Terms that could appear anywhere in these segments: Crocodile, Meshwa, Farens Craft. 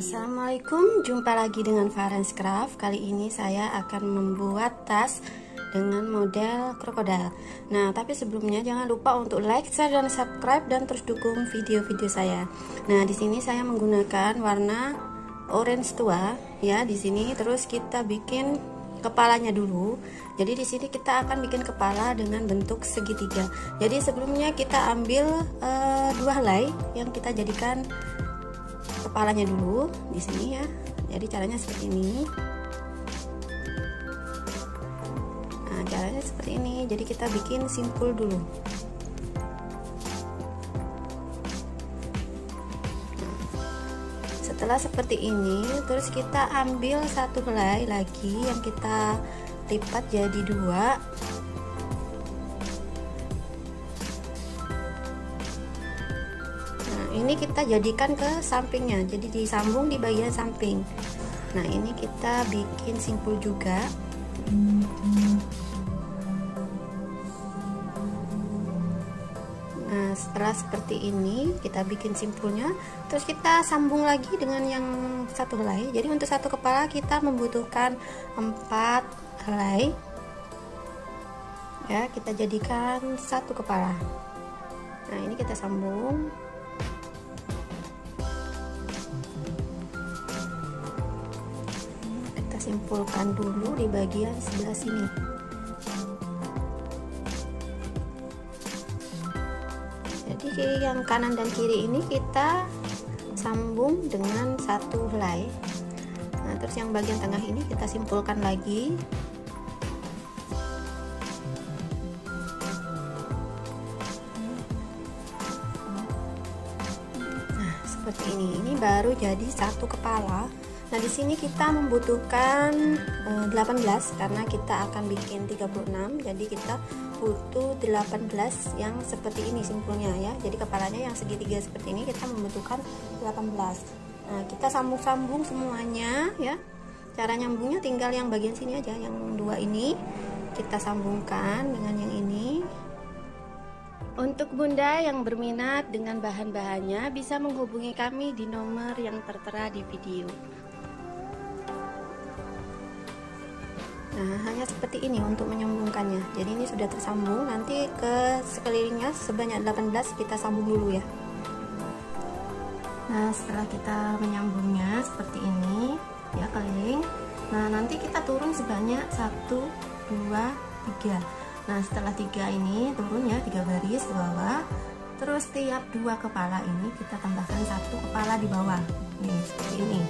Assalamualaikum, jumpa lagi dengan Farens Craft. Kali ini saya akan membuat tas dengan model krokodil. Nah, tapi sebelumnya jangan lupa untuk like, share, dan subscribe, dan terus dukung video-video saya. Nah, di sini saya menggunakan warna orange tua, ya. Di sini terus kita bikin kepalanya dulu. Jadi di sini kita akan bikin kepala dengan bentuk segitiga. Jadi sebelumnya kita ambil dua helai yang kita jadikan kepalanya dulu di sini ya. Jadi caranya seperti ini. Nah, caranya seperti ini. Jadi kita bikin simpul dulu. Setelah seperti ini, terus kita ambil satu helai lagi yang kita lipat jadi dua. Ini kita jadikan ke sampingnya, jadi disambung di bagian samping. Nah, ini kita bikin simpul juga. Nah, setelah seperti ini kita bikin simpulnya, terus kita sambung lagi dengan yang satu helai. Jadi untuk satu kepala kita membutuhkan 4 helai ya, kita jadikan satu kepala. Nah, ini kita sambung. Simpulkan dulu di bagian sebelah sini. Jadi yang kanan dan kiri ini kita sambung dengan satu helai. Nah, terus yang bagian tengah ini kita simpulkan lagi. Nah, seperti ini baru jadi satu kepala. Nah, di sini kita membutuhkan 18 karena kita akan bikin 36. Jadi kita butuh 18 yang seperti ini simpulnya ya. Jadi kepalanya yang segitiga seperti ini kita membutuhkan 18. Nah, kita sambung-sambung semuanya ya. Cara nyambungnya tinggal yang bagian sini aja, yang dua ini kita sambungkan dengan yang ini. Untuk bunda yang berminat dengan bahan-bahannya bisa menghubungi kami di nomor yang tertera di video. Nah, hanya seperti ini untuk menyambungkannya. Jadi ini sudah tersambung, nanti ke sekelilingnya sebanyak 18 kita sambung dulu ya. Nah, setelah kita menyambungnya seperti ini ya, keliling. Nah, nanti kita turun sebanyak 1, 2, 3. Nah, setelah 3 ini turun ya, 3 baris ke bawah. Terus tiap 2 kepala ini kita tambahkan satu kepala di bawah. Nih, seperti ini.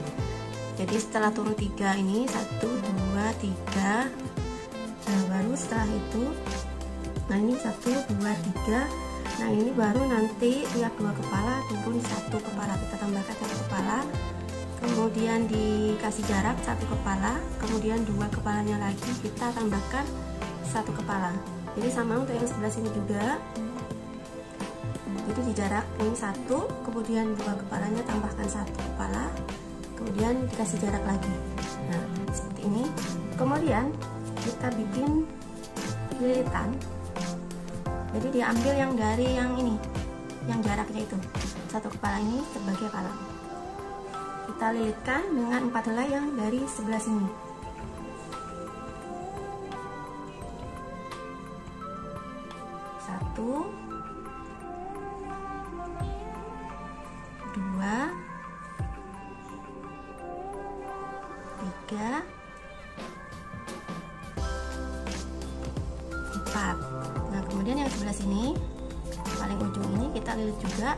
Jadi setelah turun 3 ini 1, 2, 3. Nah, baru setelah itu, nah ini 1, 2, 3. Nah, ini baru nanti tiap 2 kepala turun satu kepala. Kita tambahkan satu kepala. Kemudian dikasih jarak satu kepala. Kemudian 2 kepalanya lagi kita tambahkan satu kepala. Jadi sama untuk yang sebelah sini juga. Jadi di jarak ini 1, kemudian 2 kepalanya tambahkan satu kepala, kemudian dikasih jarak lagi. Nah, seperti ini. Kemudian kita bikin lilitan. Jadi diambil yang dari yang ini, yang jaraknya itu satu kepala ini sebagai kepala. Kita lilitkan dengan 4 helai yang dari sebelah sini. Nah, kemudian yang sebelah sini paling ujung ini kita lilit juga.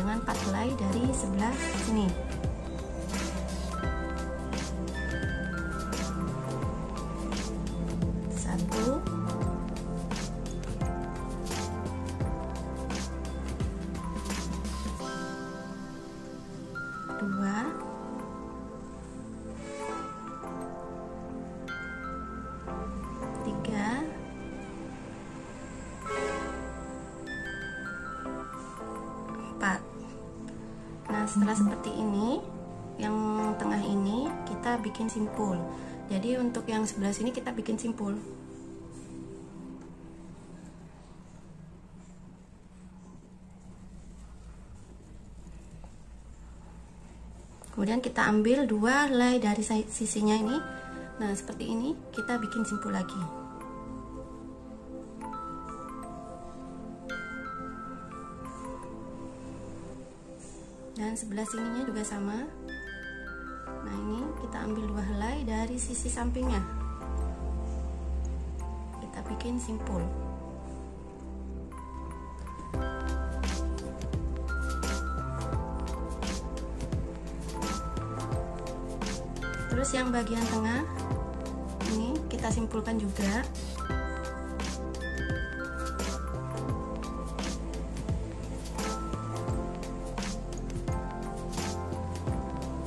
dengan empat helai dari sebelah sini. Satu, dua, tiga, empat. Nah, setelah seperti ini, yang tengah ini kita bikin simpul. Jadi untuk yang sebelah sini kita bikin simpul. Kemudian kita ambil dua helai dari sisinya ini. Nah, seperti ini kita bikin simpul lagi. Dan sebelah sininya juga sama. Nah, ini kita ambil dua helai dari sisi sampingnya, kita bikin simpul. Terus yang bagian tengah ini kita simpulkan juga.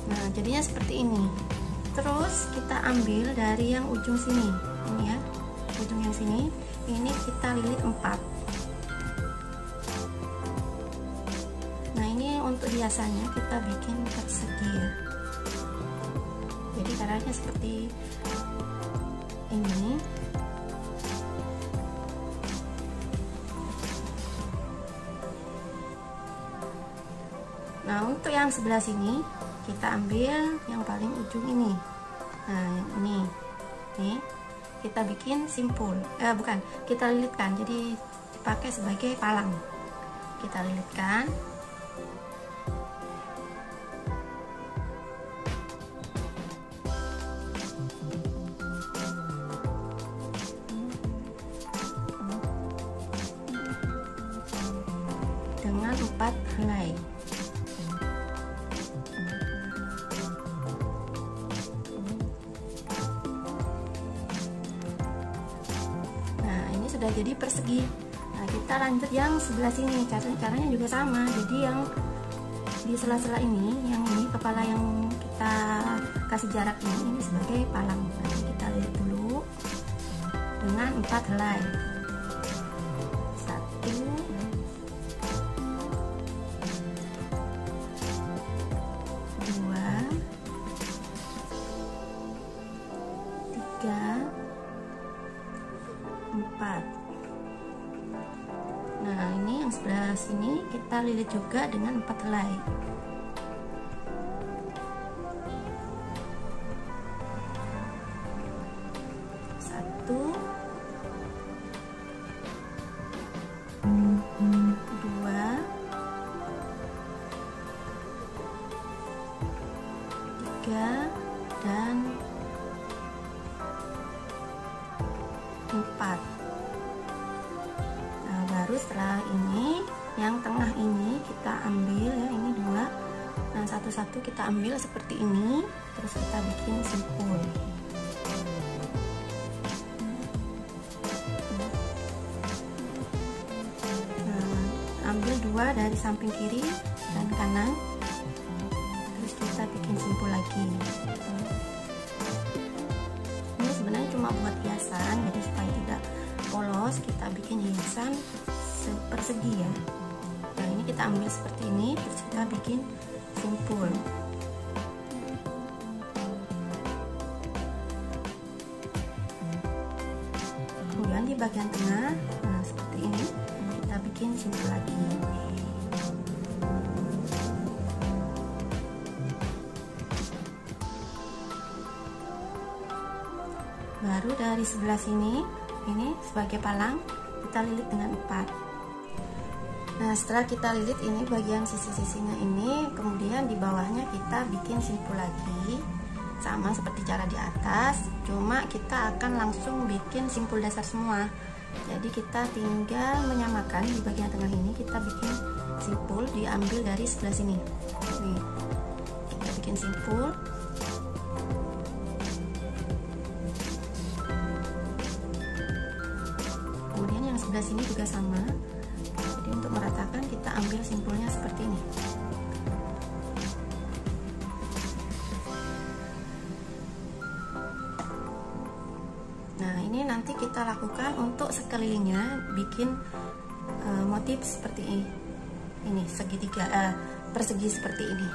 Nah, jadinya seperti ini. Terus kita ambil dari yang ujung sini, ini ya, ujung yang sini, ini kita lilit 4. Nah, ini untuk hiasannya kita bikin persegi ya. Jadi caranya seperti ini. Nah, untuk yang sebelah sini kita ambil yang paling ujung ini. Nah, ini nih kita bikin simpul, bukan, kita lilitkan. Jadi dipakai sebagai palang, kita lilitkan. Dengan 4 helai. Sudah jadi persegi. Nah, kita lanjut yang sebelah sini. Caranya juga sama. Jadi yang di sela-sela ini, yang ini kepala yang kita kasih jarak ini sebagai palang. Nah, kita lilit dulu dengan 4 helai. 1, 2, 3, 4. Nah, ini yang sebelah sini kita lilit juga dengan 4 helai. Satu, 2, 3, dan 4. Nah, baru setelah ini yang tengah ini kita ambil ya, ini 2. Nah, satu-satu kita ambil seperti ini, terus kita bikin simpul. Nah, ambil 2 dari samping kiri dan kanan, terus kita bikin simpul lagi. Cuma buat hiasan, jadi supaya tidak polos kita bikin hiasan persegi ya. Nah, ini kita ambil seperti ini, terus kita bikin simpul. Kemudian di bagian tengah, nah seperti ini kita bikin simpul lagi. Baru dari sebelah sini, ini sebagai palang kita lilit dengan 4. Nah, setelah kita lilit ini bagian sisi-sisinya ini, kemudian di bawahnya kita bikin simpul lagi, sama seperti cara di atas, cuma kita akan langsung bikin simpul dasar semua. Jadi kita tinggal menyamakan di bagian tengah ini, kita bikin simpul diambil dari sebelah sini. Nih, kita bikin simpul. Kemudian yang sebelah sini juga sama. Jadi untuk meratakan kita ambil simpulnya seperti ini. Nah, ini nanti kita lakukan untuk sekelilingnya, bikin motif seperti ini segitiga, persegi seperti ini.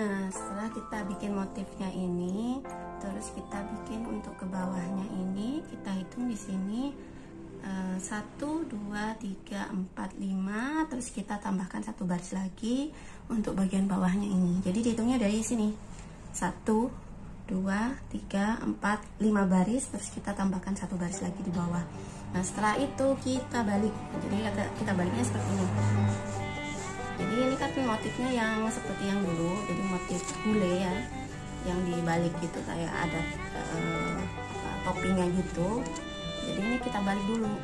Nah, setelah kita bikin motifnya ini, terus kita bikin untuk ke bawahnya ini, kita hitung di sini 1, 2, 3, 4, 5, terus kita tambahkan satu baris lagi untuk bagian bawahnya ini. Jadi dihitungnya dari sini 1, 2, 3, 4, 5 baris, terus kita tambahkan satu baris lagi di bawah. Nah, setelah itu kita balik. Jadi kita baliknya seperti ini. Jadi ini kan motifnya yang seperti yang dulu, jadi motif gule ya, yang dibalik gitu kayak ada toppingnya gitu. Jadi ini kita balik dulu.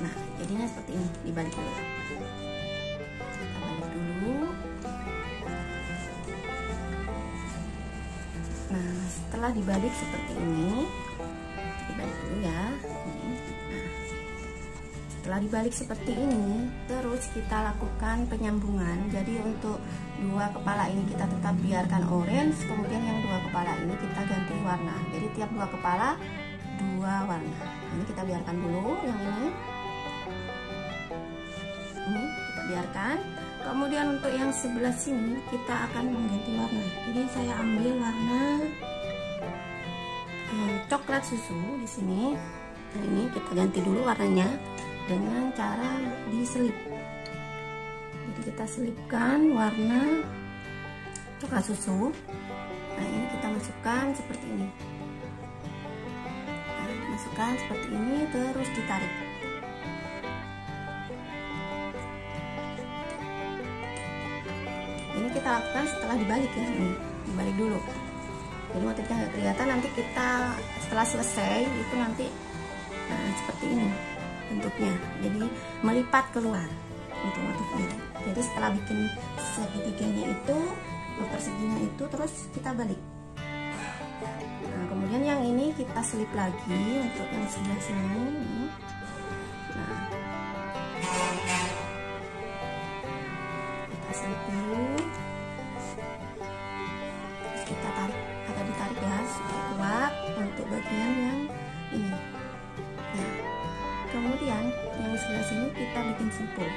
Nah, jadinya seperti ini, dibalik dulu. Kita balik dulu. Nah, setelah dibalik seperti ini, dibalik dulu ya. Nah, setelah dibalik seperti ini, terus kita lakukan penyambungan. Jadi untuk dua kepala ini kita tetap biarkan orange, kemudian yang dua kepala ini kita ganti warna. Jadi tiap dua kepala dua warna. Ini kita biarkan dulu, yang ini kita biarkan. Kemudian untuk yang sebelah sini kita akan mengganti warna. Jadi saya ambil warna coklat susu di sini. Nah, ini kita ganti dulu warnanya dengan cara diselip. Jadi kita selipkan warna coklat susu. Nah, ini kita masukkan seperti ini. Nah, masukkan seperti ini terus ditarik. Ini kita lakukan setelah dibalik ya, ini dibalik dulu. Jadi motifnya nggak kelihatan, nanti kita setelah selesai itu nanti seperti ini bentuknya. Jadi melipat keluar untuk motifnya. Jadi setelah bikin segitiganya itu, perseginya itu, terus kita balik. Nah, kemudian yang ini kita selip lagi untuk yang sebelah sini. Nah, kita selip dulu. Kita tarik, ada ditarik ya, kuat untuk bagian yang ini. Nah, kemudian yang sebelah sini kita bikin simpul.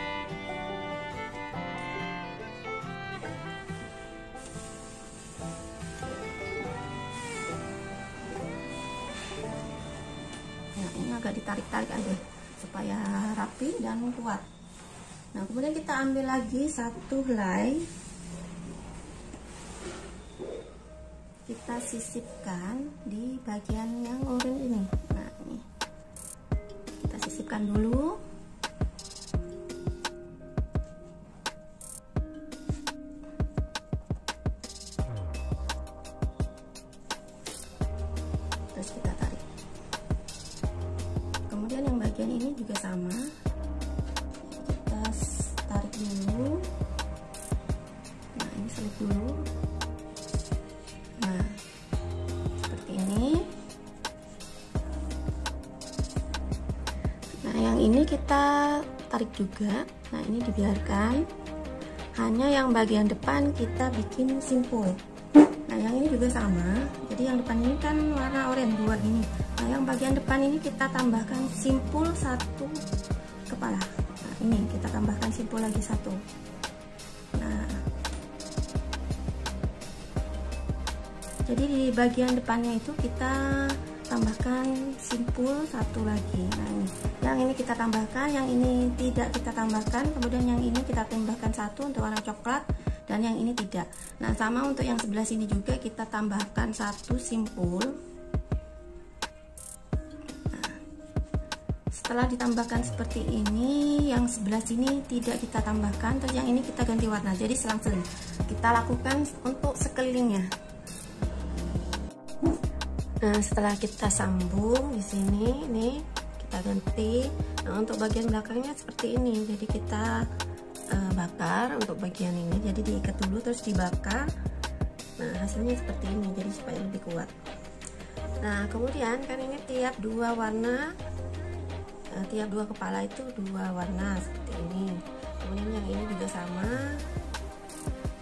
Nah, ini agak ditarik-tarik aja supaya rapi dan kuat. Nah, kemudian kita ambil lagi satu helai. Kita sisipkan di bagian yang orange ini. Nah, ini kita sisipkan dulu. Terus kita tarik. Kemudian yang bagian ini juga sama. Kita tarik dulu. Nah, ini selip dulu. Nah, seperti ini. Nah, yang ini kita tarik juga. Nah, ini dibiarkan. Hanya yang bagian depan kita bikin simpul. Nah, yang ini juga sama. Jadi yang depan ini kan warna oranye dua ini. Nah, yang bagian depan ini kita tambahkan simpul satu kepala. Nah, ini kita tambahkan simpul lagi satu. Nah, jadi di bagian depannya itu kita tambahkan simpul satu lagi. Nah, ini. Yang ini kita tambahkan, yang ini tidak kita tambahkan. Kemudian yang ini kita tambahkan satu untuk warna coklat dan yang ini tidak. Nah, sama untuk yang sebelah sini juga kita tambahkan satu simpul. Nah, setelah ditambahkan seperti ini, yang sebelah sini tidak kita tambahkan. Terus yang ini kita ganti warna. Jadi selang-seling kita lakukan untuk sekelilingnya. Nah, setelah kita sambung di sini, nih kita ganti Nah, untuk bagian belakangnya seperti ini, jadi kita bakar untuk bagian ini, jadi diikat dulu terus dibakar. Nah, hasilnya seperti ini, jadi supaya lebih kuat. Nah, kemudian kan ini tiap dua warna, tiap dua kepala itu dua warna seperti ini. Kemudian yang ini juga sama,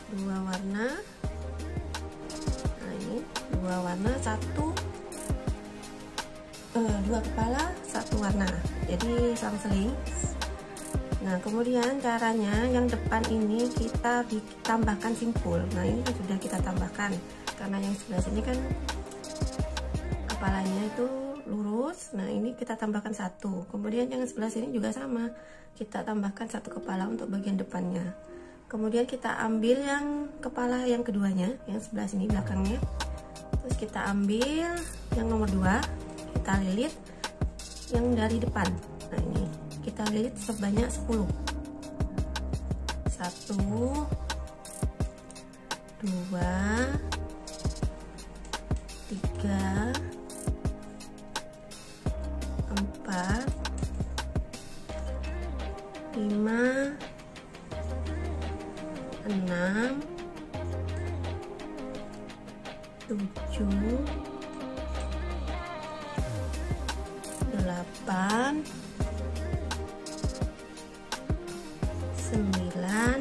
dua warna. Nah, ini dua warna, satu dua kepala satu warna, jadi selang-seling. Nah, kemudian caranya yang depan ini kita tambahkan simpul. Nah, ini sudah kita tambahkan karena yang sebelah sini kan kepalanya itu lurus. Nah, ini kita tambahkan satu. Kemudian yang sebelah sini juga sama, kita tambahkan satu kepala untuk bagian depannya. Kemudian kita ambil yang kepala yang keduanya, yang sebelah sini belakangnya, terus kita ambil yang nomor 2, kita lilit yang dari depan. Nah, ini kita lilit sebanyak 10. 1, 2, 3, 4, 5, 6, 7, 8, 9, 10.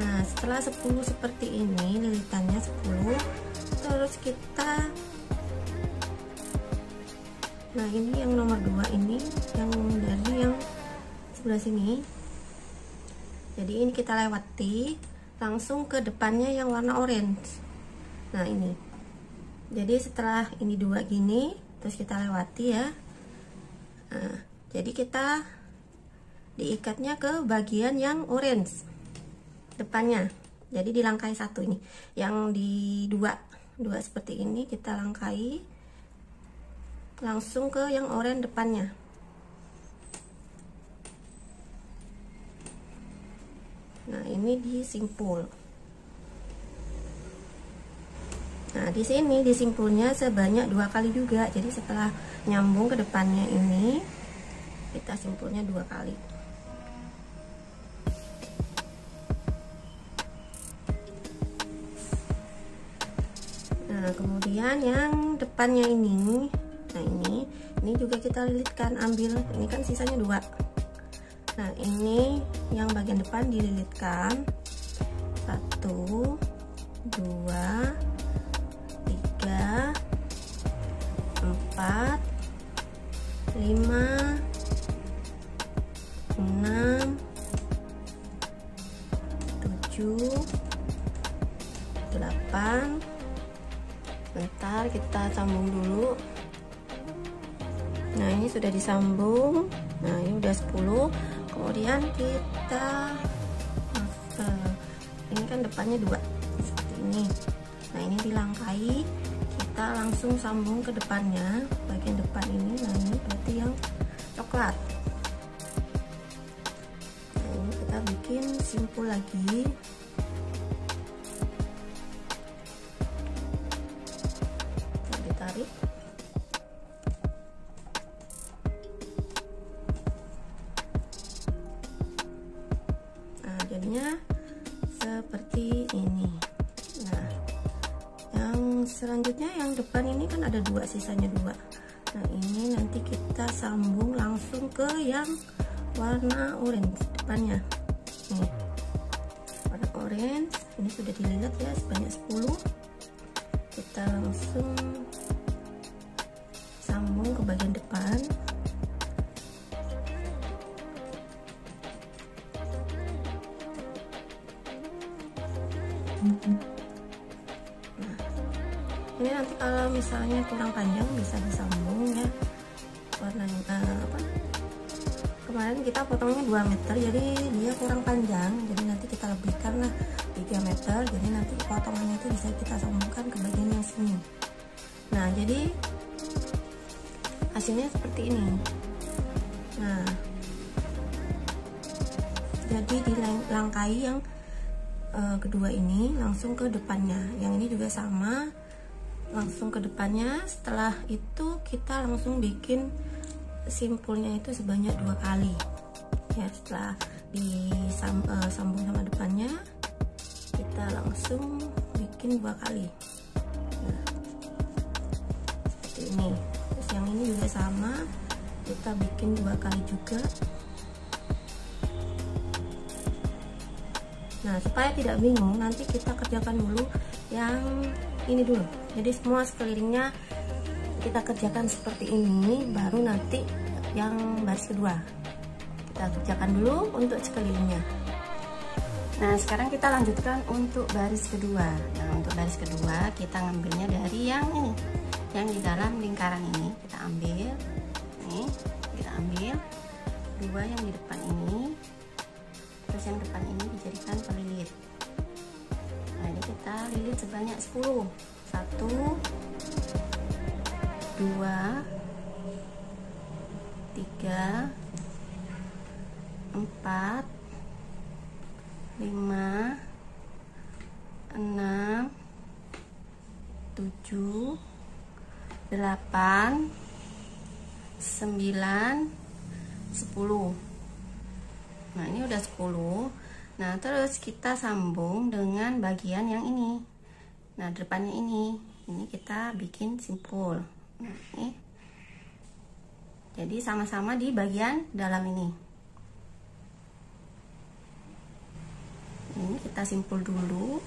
Nah, setelah 10 seperti ini lilitannya 10, terus kita, nah ini yang nomor 2 ini yang dari yang sebelah sini, jadi ini kita lewati langsung ke depannya yang warna orange. Nah, ini jadi setelah ini 2 gini terus kita lewati ya. Nah, jadi kita diikatnya ke bagian yang orange depannya, jadi dilangkai satu ini, yang di dua seperti ini kita langkai langsung ke yang orange depannya. Nah, ini di simpul. Nah, di sini di simpulnya sebanyak 2 kali juga. Jadi setelah nyambung ke depannya ini kita simpulnya 2 kali. Nah, kemudian yang depannya ini, nah ini juga kita lilitkan, ambil ini kan sisanya 2. Nah, ini yang bagian depan dililitkan 1, 2, 3, 4, 5, 6, 7, 8. Bentar, kita sambung dulu. Nah, ini sudah disambung. Nah, ini udah 10. Kemudian kita ini kan depannya 2 seperti ini. Nah, ini dilangkai, kita langsung sambung ke depannya, bagian depan ini. Nah, ini berarti yang coklat. Nah, ini kita bikin simpul lagi. Nah, ditarik. Nah, jadinya seperti ini. Nah, yang selanjutnya yang depan ini kan ada 2, sisanya 2. Nah, ini nanti kita sambung langsung ke yang warna orange depannya. Nih, warna orange ini sudah dililit ya sebanyak 10. Kita langsung sambung ke bagian depan. Nah, ini nanti kalau misalnya kurang panjang bisa disambung ya. Warna kemarin kita potongnya 2 meter, jadi dia kurang panjang, jadi nanti kita lebihkan lah 3 meter, jadi nanti potongannya itu bisa kita sambungkan ke bagian yang sini. Nah, jadi hasilnya seperti ini. Nah, jadi dilangkai yang kedua ini langsung ke depannya, yang ini juga sama. langsung ke depannya. Setelah itu kita langsung bikin simpulnya itu sebanyak 2 kali ya. Setelah disambung sama depannya, kita langsung bikin 2 kali. Nah, seperti ini. Terus yang ini juga sama, kita bikin 2 kali juga. Nah, supaya tidak bingung, nanti kita kerjakan dulu yang ini dulu. Jadi semua sekelilingnya kita kerjakan seperti ini, baru nanti yang baris kedua kita kerjakan dulu untuk sekelilingnya. Nah, sekarang kita lanjutkan untuk baris kedua. Nah, untuk baris kedua kita ngambilnya dari yang ini, yang di dalam lingkaran ini kita ambil. Nih, kita ambil 2 yang di depan ini. Terus yang depan ini dijadikan pelilit. Nah, ini kita lilit sebanyak 10. 1, 2, 3, 4, 5, 6, 7, 8, 9, 10. Nah, ini udah 10. Nah, terus kita sambung dengan bagian yang ini. Nah, depannya ini kita bikin simpul. Nah, ini jadi sama-sama di bagian dalam ini. Ini kita simpul dulu.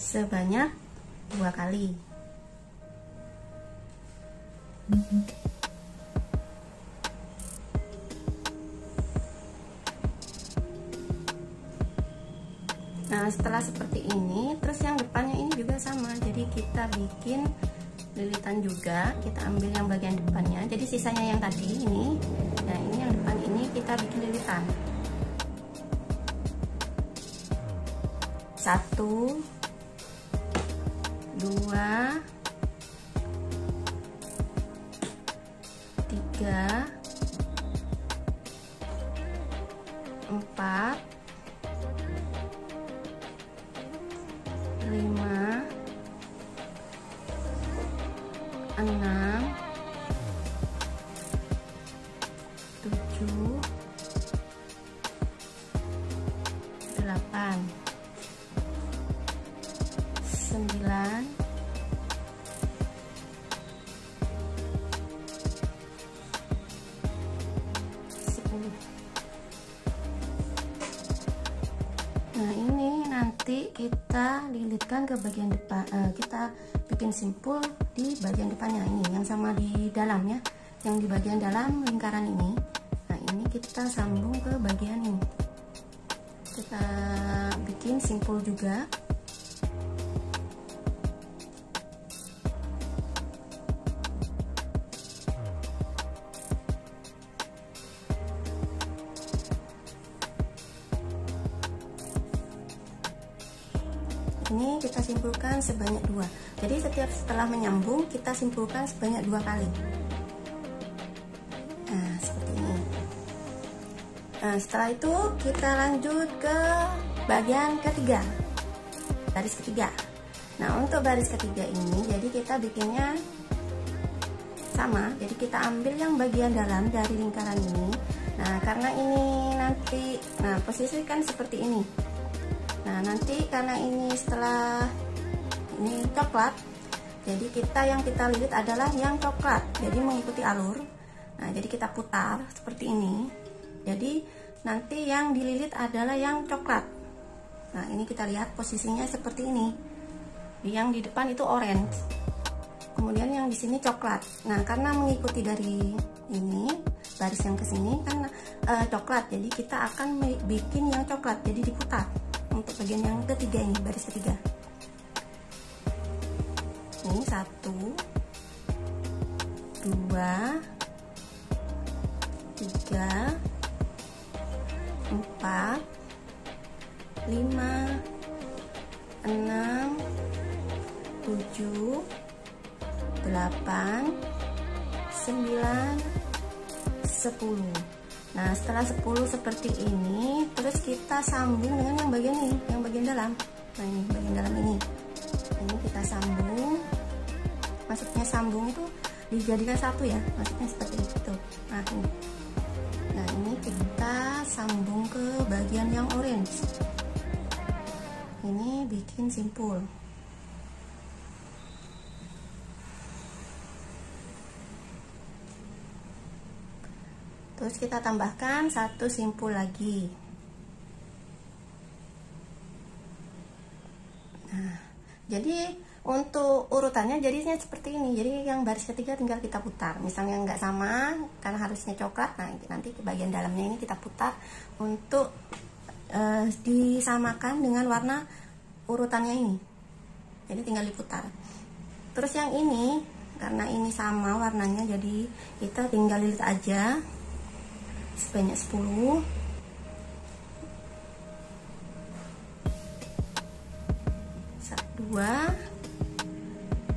Sebanyak 2 kali. Nah, setelah seperti ini, terus yang depannya ini juga sama. Jadi kita bikin lilitan juga, kita ambil yang bagian depannya. Jadi sisanya yang tadi ini, nah ini yang depan ini kita bikin lilitan. 3, 4, 5, 6, 7, 8, 9, 10. Nah, ini nanti kita lilitkan ke bagian depan. Kita bikin simpul di bagian depannya ini, yang sama di dalamnya, yang di bagian dalam lingkaran ini. Nah, ini kita sambung ke bagian ini, kita bikin simpul juga. Ini kita simpulkan sebanyak 2. Jadi setiap setelah menyambung kita simpulkan sebanyak 2 kali. Nah, seperti ini. Nah, setelah itu kita lanjut ke bagian ketiga, baris ketiga. Nah, untuk baris ketiga ini, jadi kita bikinnya sama. Jadi kita ambil yang bagian dalam dari lingkaran ini. Nah, karena ini nanti, nah posisikan seperti ini. Nah, nanti karena ini setelah ini coklat, jadi kita yang kita lilit adalah yang coklat. Jadi mengikuti alur. Nah, jadi kita putar seperti ini. Jadi nanti yang dililit adalah yang coklat. Nah, ini kita lihat posisinya seperti ini. Yang di depan itu orange. Kemudian yang di sini coklat. Nah, karena mengikuti dari ini baris yang ke sini kan coklat. Jadi kita akan bikin yang coklat. Jadi diputar. Untuk bagian yang ketiga ini, baris ketiga ini 1, 2, 3, 4, 5, 6, 7, 8, 9, 10. Nah, setelah 10 seperti ini, terus kita sambung dengan yang bagian ini, yang bagian dalam. Nah, ini bagian dalam ini. Ini kita sambung. Maksudnya sambung itu dijadikan satu ya, maksudnya seperti itu. Nah, ini. Nah, ini kita sambung ke bagian yang orange. Ini bikin simpul. Terus kita tambahkan satu simpul lagi. Nah, jadi untuk urutannya jadinya seperti ini. Jadi yang baris ketiga tinggal kita putar. Misalnya nggak sama karena harusnya coklat, nah nanti ke bagian dalamnya ini kita putar untuk disamakan dengan warna urutannya ini. Jadi tinggal diputar. Terus yang ini karena ini sama warnanya, jadi kita tinggal lilit aja sebanyak 10. Dua,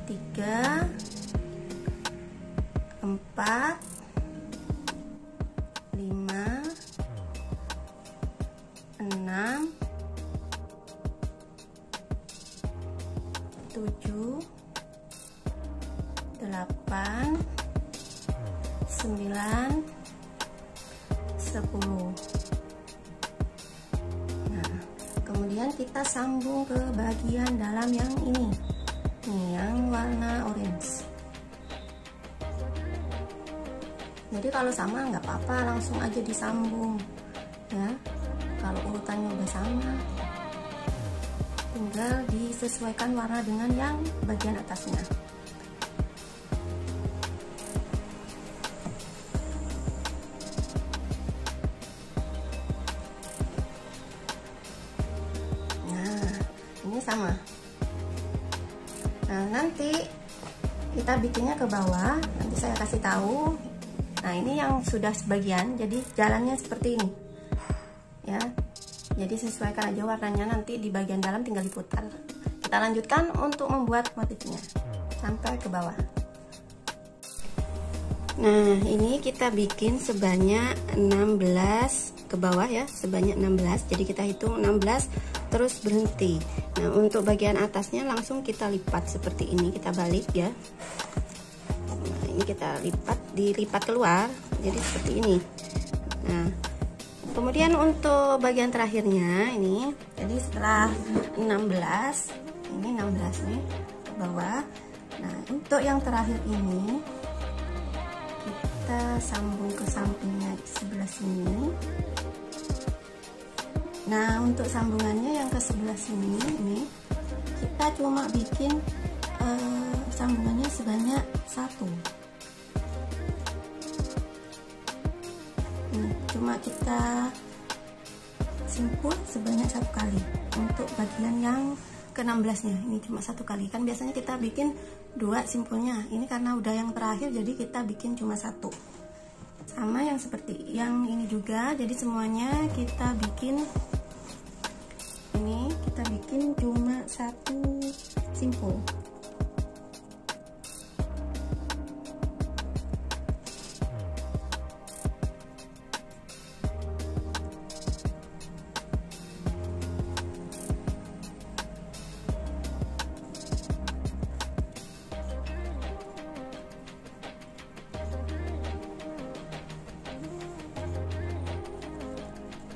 tiga, empat, lima, enam, tujuh, delapan, sembilan, 10. Nah, kemudian kita sambung ke bagian dalam yang ini, nih yang warna orange. Jadi kalau sama nggak apa-apa, langsung aja disambung, ya. Kalau urutannya udah sama, tinggal disesuaikan warna dengan yang bagian atasnya. Sama. Nah, nanti kita bikinnya ke bawah, nanti saya kasih tahu. Nah, ini yang sudah sebagian, jadi jalannya seperti ini ya. Jadi sesuaikan aja warnanya, nanti di bagian dalam tinggal diputar. Kita lanjutkan untuk membuat motifnya sampai ke bawah. Nah, ini kita bikin sebanyak 16 ke bawah ya, sebanyak 16. Jadi kita hitung 16 terus berhenti. Nah, untuk bagian atasnya langsung kita lipat seperti ini, kita balik ya. Nah, ini kita lipat, dilipat keluar, jadi seperti ini. Nah, kemudian untuk bagian terakhirnya ini, jadi setelah 16, ini 16 nih ke bawah. Nah, untuk yang terakhir ini kita sambung ke sampingnya di sebelah sini. Nah, untuk sambungannya yang ke sebelah sini ini kita cuma bikin sambungannya sebanyak 1. Nah, cuma kita simpul sebanyak 1 kali untuk bagian yang ke-16-nya. Ini cuma 1 kali. Kan biasanya kita bikin 2 simpulnya. Ini karena udah yang terakhir, jadi kita bikin cuma 1. Sama yang seperti yang ini juga. Jadi semuanya kita bikin ini, kita bikin cuma 1 simpul.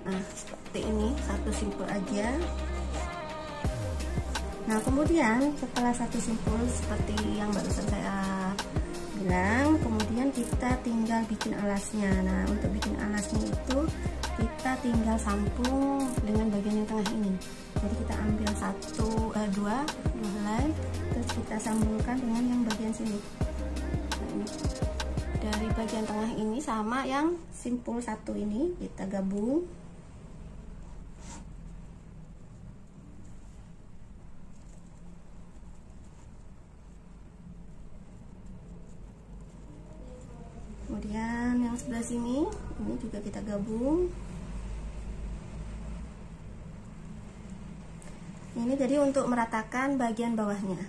Nah, seperti ini, 1 simpul aja. Nah, kemudian setelah 1 simpul seperti yang barusan saya bilang, kemudian kita tinggal bikin alasnya. Nah, untuk bikin alasnya itu kita tinggal sambung dengan bagian yang tengah ini. Jadi kita ambil 2 helai, terus kita sambungkan dengan yang bagian sini. Nah, ini dari bagian tengah ini sama yang simpul 1 ini kita gabung. Kemudian yang sebelah sini, ini juga kita gabung. Ini jadi untuk meratakan bagian bawahnya.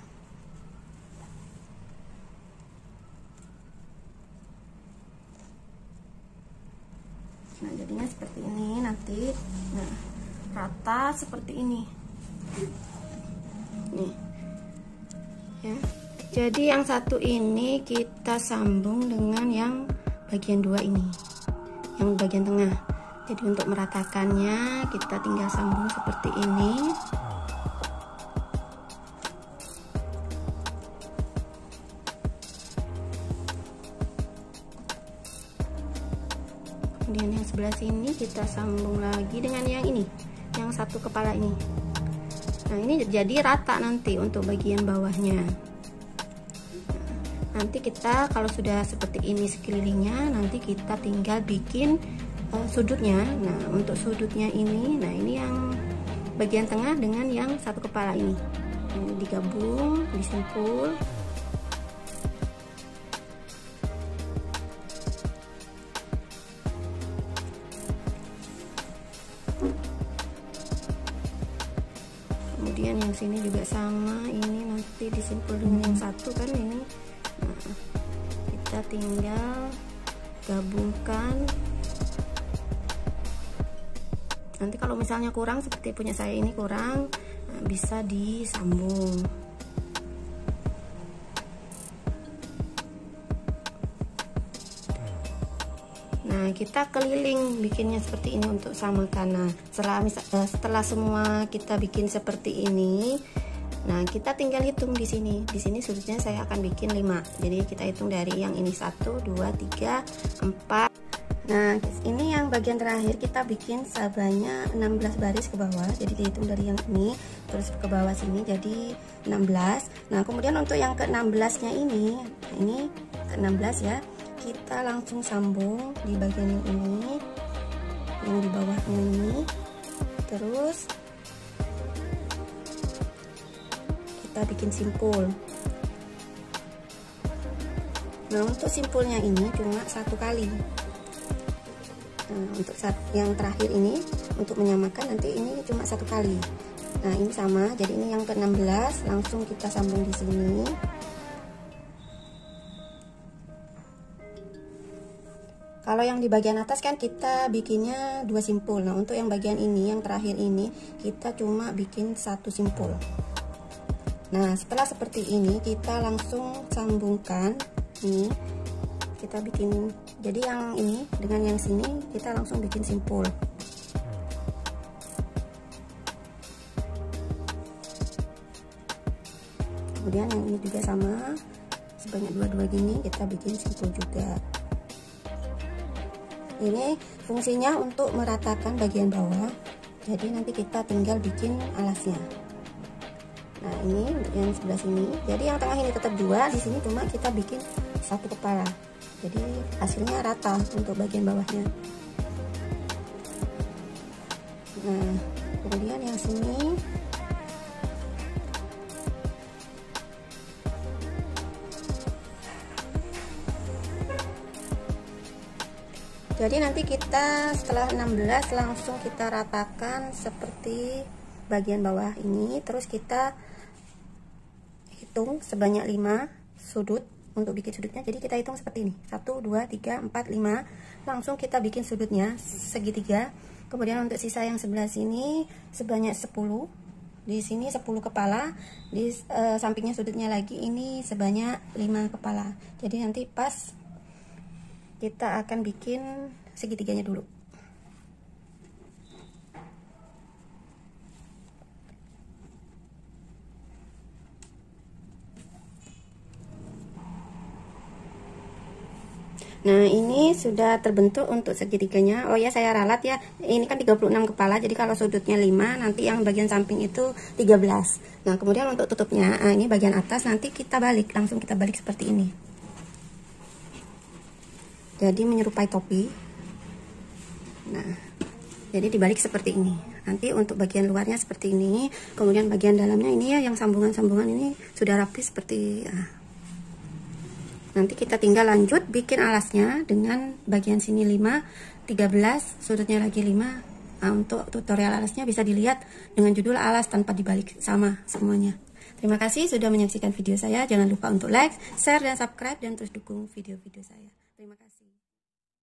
Nah jadinya seperti ini nanti. Nah rata seperti ini nih ya. Jadi yang satu ini kita sambung dengan yang bagian dua ini, yang bagian tengah. Jadi untuk meratakannya kita tinggal sambung seperti ini. Kemudian yang sebelah sini kita sambung lagi dengan yang ini, yang satu kepala ini. Nah ini jadi rata nanti untuk bagian bawahnya. Nanti kita kalau sudah seperti ini sekelilingnya, nanti kita tinggal bikin sudutnya. Nah untuk sudutnya ini, nah ini yang bagian tengah dengan yang satu kepala ini. Nah, digabung, disimpul. Kemudian yang sini juga sama, ini nanti disimpul dengan yang satu kan ini. Nah, kita tinggal gabungkan. Nanti kalau misalnya kurang seperti punya saya ini kurang, nah, bisa disambung. Nah kita keliling bikinnya seperti ini untuk sama karena setelah semua kita bikin seperti ini, nah kita tinggal hitung di sini. Di sini sudutnya saya akan bikin 5. Jadi kita hitung dari yang ini 1, 2, 3, 4. Nah ini yang bagian terakhir kita bikin sebanyak 16 baris ke bawah. Jadi dihitung dari yang ini terus ke bawah sini jadi 16. Nah kemudian untuk yang ke-16 nya ini, nah, ini ke-16 ya, kita langsung sambung di bagian yang ini, yang di bawahnya ini. Terus kita bikin simpul. Nah untuk simpulnya ini cuma satu kali. Nah, untuk yang terakhir ini untuk menyamakan nanti ini cuma satu kali. Nah ini sama, jadi ini yang ke-16 langsung kita sambung di sini. Kalau yang di bagian atas kan kita bikinnya 2 simpul. Nah untuk yang bagian ini yang terakhir ini kita cuma bikin 1 simpul. Nah setelah seperti ini kita langsung sambungkan ini, kita bikin jadi yang ini dengan yang sini kita langsung bikin simpul. Kemudian yang ini juga sama, sebanyak 2 gini kita bikin simpul juga. Ini fungsinya untuk meratakan bagian bawah, jadi nanti kita tinggal bikin alasnya. Nah ini yang sebelah sini, jadi yang tengah ini tetap 2, di sini cuma kita bikin 1 kepala, jadi hasilnya rata untuk bagian bawahnya. Nah kemudian yang sini, jadi nanti kita setelah 16 langsung kita ratakan seperti bagian bawah ini. Terus kita hitung sebanyak 5 sudut untuk bikin sudutnya. Jadi kita hitung seperti ini 1, 2, 3, 4, 5. Langsung kita bikin sudutnya segitiga. Kemudian untuk sisa yang sebelah sini sebanyak 10. Di sini 10 kepala. Di sampingnya sudutnya lagi ini sebanyak 5 kepala. Jadi nanti pas kita akan bikin segitiganya dulu. Nah ini sudah terbentuk untuk segitiganya. Oh ya saya ralat ya, ini kan 36 kepala, jadi kalau sudutnya 5 nanti yang bagian samping itu 13. Nah kemudian untuk tutupnya, nah, ini bagian atas nanti kita balik, langsung kita balik seperti ini. Jadi menyerupai topi. Nah jadi dibalik seperti ini. Nanti untuk bagian luarnya seperti ini. Kemudian bagian dalamnya ini ya, yang sambungan-sambungan ini sudah rapi seperti nanti kita tinggal lanjut bikin alasnya dengan bagian sini 5, 13, sudutnya lagi 5. Nah, untuk tutorial alasnya bisa dilihat dengan judul alas tanpa dibalik, sama semuanya. Terima kasih sudah menyaksikan video saya. Jangan lupa untuk like, share, dan subscribe, dan terus dukung video-video saya. Terima kasih.